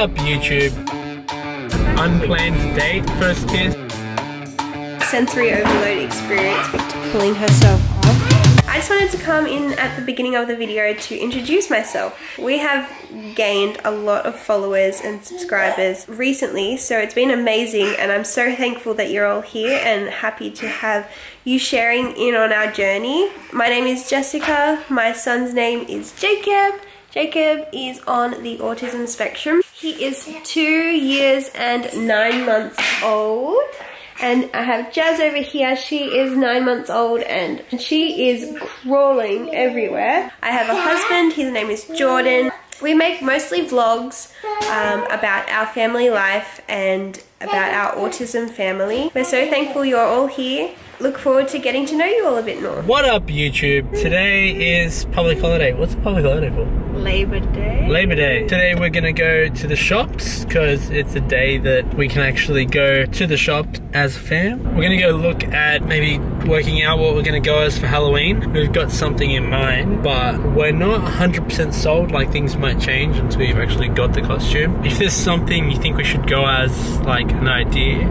up, YouTube? Unplanned date, first kiss. Sensory overload experience. Pulling herself off. I just wanted to come in at the beginning of the video to introduce myself. We have gained a lot of followers and subscribers recently, so it's been amazing, and I'm so thankful that you're all here and happy to have you sharing in on our journey. My name is Jessica, my son's name is Jacob. Jacob is on the autism spectrum. He is 2 years and 9 months old. And I have Jazz over here. She is 9 months old and she is crawling everywhere. I have a husband, his name is Jordan. We make mostly vlogs about our family life and about our autism family. We're so thankful you're all here. Look forward to getting to know you all a bit more. What up, YouTube? Today is public holiday. What's a public holiday for? Labor Day. Labor Day. Today we're gonna go to the shops because it's a day that we can actually go to the shop as a fam. We're gonna go look at maybe working out what we're gonna go as for Halloween. We've got something in mind, but we're not 100% sold. Like, things might change until you've actually got the costume. If there's something you think we should go as, like an idea,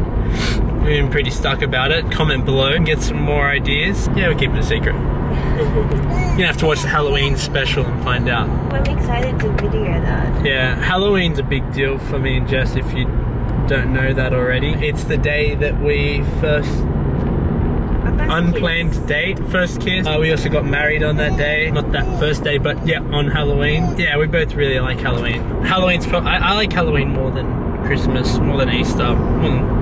we've been pretty stuck about it. Comment below and get some more ideas. Yeah, we'll keep it a secret. You're gonna have to watch the Halloween special and find out. I'm excited to video that. Yeah, Halloween's a big deal for me and Jess, if you don't know that already. It's the day that we first kiss. We also got married on that day. Not that first day, but yeah, on Halloween. Yeah, we both really like Halloween. Halloween's probably, I like Halloween more than Christmas, more than Easter, more than...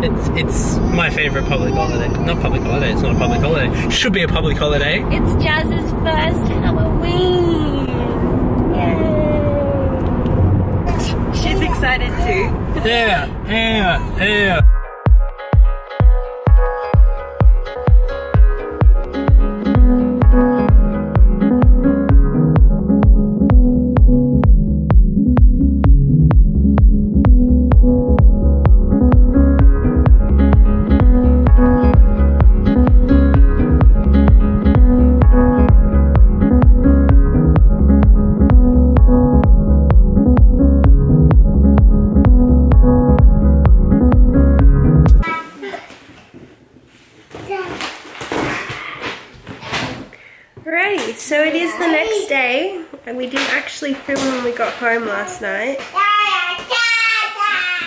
It's my favorite public holiday. Not public holiday, it's not a public holiday. Should be a public holiday. It's Jazz's first Halloween. Yay. She's excited too. Yeah. Alrighty, so it is the next day, and we didn't actually film when we got home last night.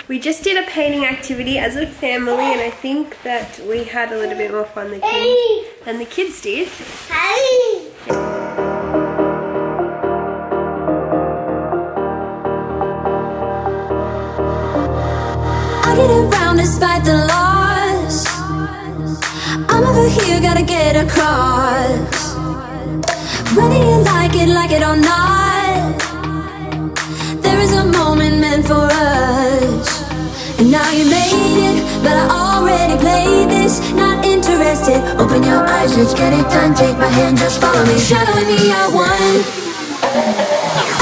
We just did a painting activity as a family, and I think that we had a little bit more fun than the kids did. I get around despite the loss. I'm over here, gotta get across. Whether you like it or not, there is a moment meant for us. And now you made it, but I already played this. Not interested, open your eyes, let's get it done. Take my hand, just follow me, shadow me, I won.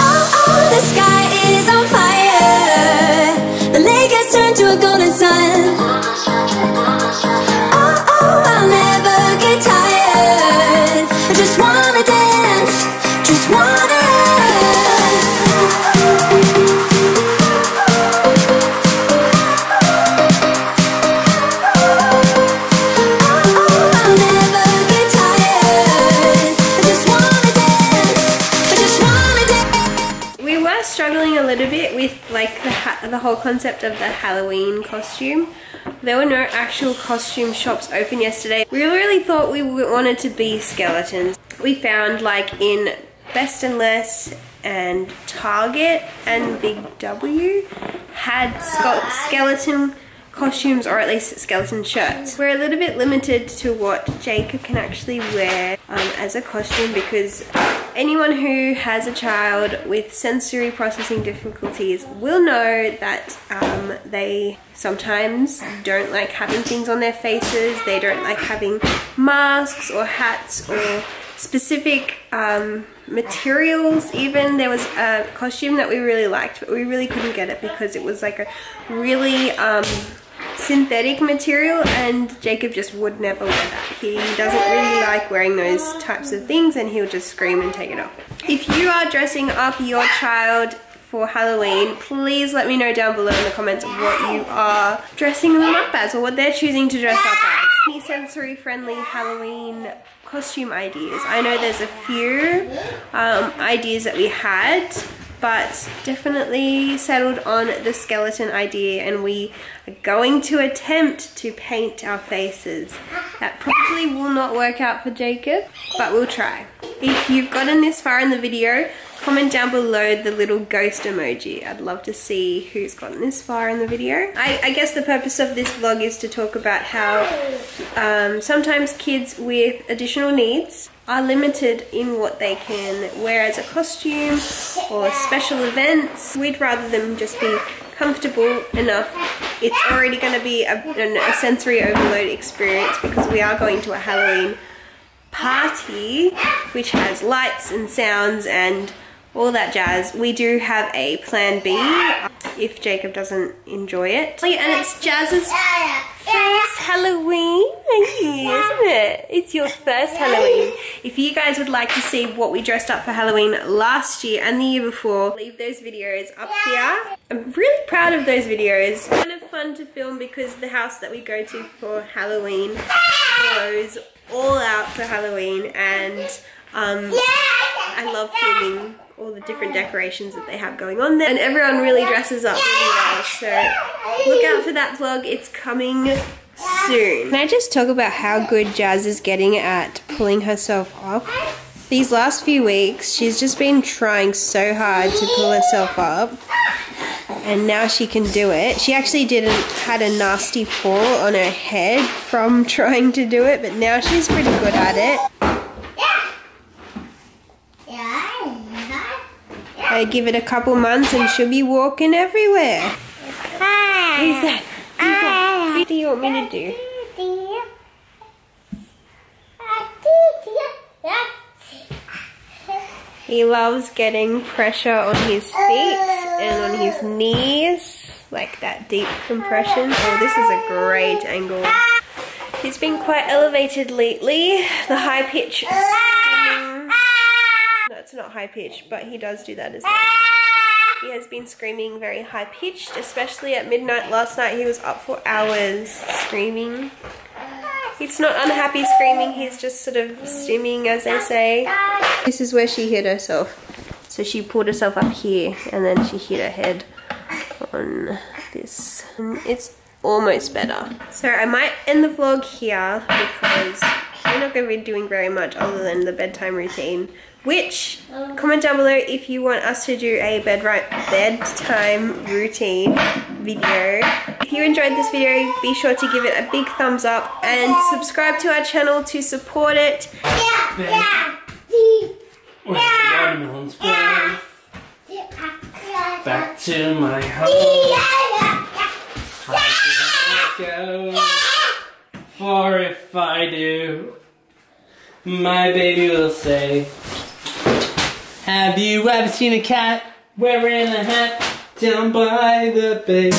Oh, the sky is on fire. The lake has turned to a golden sun. The whole concept of the Halloween costume. There were no actual costume shops open yesterday. We really thought we wanted to be skeletons. We found, like, in Best and Less and Target and Big W had skeleton costumes, or at least skeleton shirts. We're a little bit limited to what Jacob can actually wear as a costume, because anyone who has a child with sensory processing difficulties will know that they sometimes don't like having things on their faces. They don't like having masks or hats or specific materials even. There was a costume that we really liked, but we really couldn't get it because it was like a really synthetic material, and Jacob just would never wear that. He doesn't really like wearing those types of things, and he'll just scream and take it off. If you are dressing up your child for Halloween, please let me know down below in the comments what you are dressing them up as or what they're choosing to dress up as. Any sensory friendly Halloween costume ideas? I know there's a few ideas that we had, but definitely settled on the skeleton idea, and we are going to attempt to paint our faces. That probably will not work out for Jacob, but we'll try. If you've gotten this far in the video, comment down below the little ghost emoji. I'd love to see who's gotten this far in the video. I guess the purpose of this vlog is to talk about how sometimes kids with additional needs are limited in what they can wear as a costume or special events. We'd rather them just be comfortable enough. It's already going to be a sensory overload experience because we are going to a Halloween party which has lights and sounds and all that jazz. We do have a plan B if Jacob doesn't enjoy it. And it's Jazz's first Halloween, isn't it? It's your first Halloween. If you guys would like to see what we dressed up for Halloween last year and the year before, leave those videos up here. I'm really proud of those videos. It's kind of fun to film because the house that we go to for Halloween goes all out for Halloween, and I love filming all the different decorations that they have going on there, and everyone really dresses up really well, so look out for that vlog, it's coming soon. Can I just talk about how good Jazz is getting at pulling herself up? These last few weeks she's just been trying so hard to pull herself up, and now she can do it. She actually had a nasty fall on her head from trying to do it, but now she's pretty good at it. I give it a couple months and she'll be walking everywhere. Who's that? What do you want me to do? He loves getting pressure on his feet and on his knees, like that deep compression. Oh, this is a great angle. He's been quite elevated lately. The high pitch screaming. No, it's not high pitch, but he does do that as well. He has been screaming very high pitched, especially at midnight last night. He was up for hours screaming. It's not unhappy screaming, he's just sort of stimming, as they say. This is where she hit herself. So she pulled herself up here and then she hit her head on this. And it's almost better. So I might end the vlog here because we're not going to be doing very much other than the bedtime routine. Which, comment down below if you want us to do a bedtime routine video. If you enjoyed this video, be sure to give it a big thumbs up and subscribe to our channel to support it. Back to my house. I go. For if I do, my baby will say, have you ever seen a cat wearing a hat down by the bay?